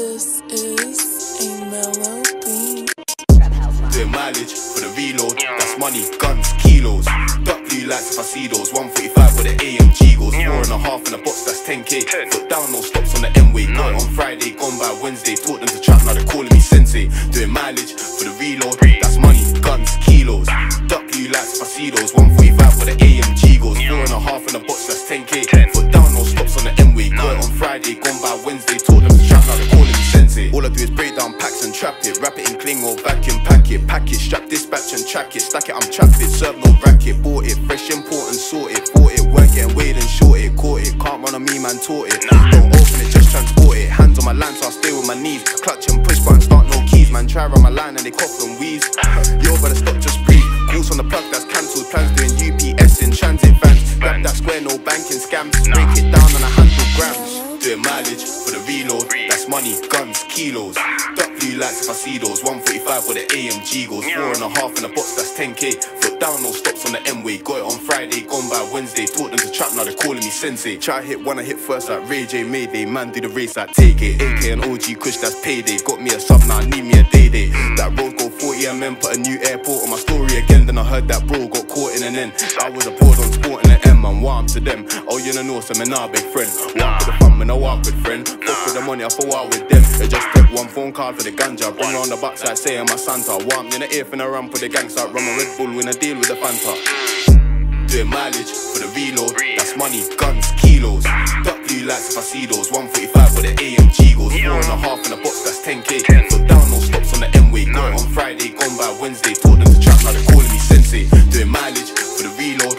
This is a mellow bean. Doing mileage for the reload. That's money, guns, kilos. Duck blue lights if I see those. 145 with the AMG goes. 4.5 in a box, that's 10k. Put down no stops on the M-way. Gone on Friday, gone by Wednesday. Taught them to trap, now they're calling me sensei. Doing mileage for the reload. That's money, guns, kilos. Duck blue lights if I see those. 145 with the AMG goes. 4.5 in a box, that's 10k. Put down no stops on the M-way. Gone on Friday, gone by Wednesday. Taught them to trap, now they're calling me sensei. All I do is break down packs and trap it. Wrap it in Klingo, vacuum pack it. Pack it, strap, dispatch and track it. Stack it, I'm trapped it, serve no racket. Bought it, fresh, important, sorted. Bought it, work it, weighed and short it. Caught it, can't run on me, man, taught it. Don't open it, just transport it. Hands on my line, so I stay with my knees. Clutch and push button, start no keys. Man, try run my line and they cough and wheeze. Yo, better stop, just breathe. Goose on the plug, that's cancelled plans. Doing UPS in transit vans. Grab that square, no banking scams. Break it down on 100 grams. Doing mileage for the reload. That's money, guns, kilos. Duck blue lights if I see those. 145 with the AMG goes. 4.5 in a box, that's 10k. Foot down, no stops on the M-way. Got it on Friday, gone by Wednesday. Taught them to trap, now they're calling me sensei. Try hit one, I hit first like Ray J. Mayday. Man, do the race like take it. AK and OG Kush, that's payday. Got me a sub, now I need me a day. That road go 40 and then put a new airport on my story again. Then I heard that bro got caught in an end. I was a board on sport in an M, and warm to them. Oh, you don't know, so man, nah, big friend. Walk for the fun, man, I walk with friend. Fuck with the money, I fall out with them. I just kept one phone call for the ganja. Bring on the backside, saying my Santa. Warm in the air, finna ramp with the gangster. Run a Red Bull, win a deal with the Fanta. Doing mileage for the reload. That's money, guns, kilos. Duck blue lights if I see those. 145 with the AMG goes. 4.5 in a box, that's 10k. Put down, no stops on the M-way. Gone on Friday, gone by Wednesday. Taught them to trap, now they're calling me sensei. Doing mileage for the reload.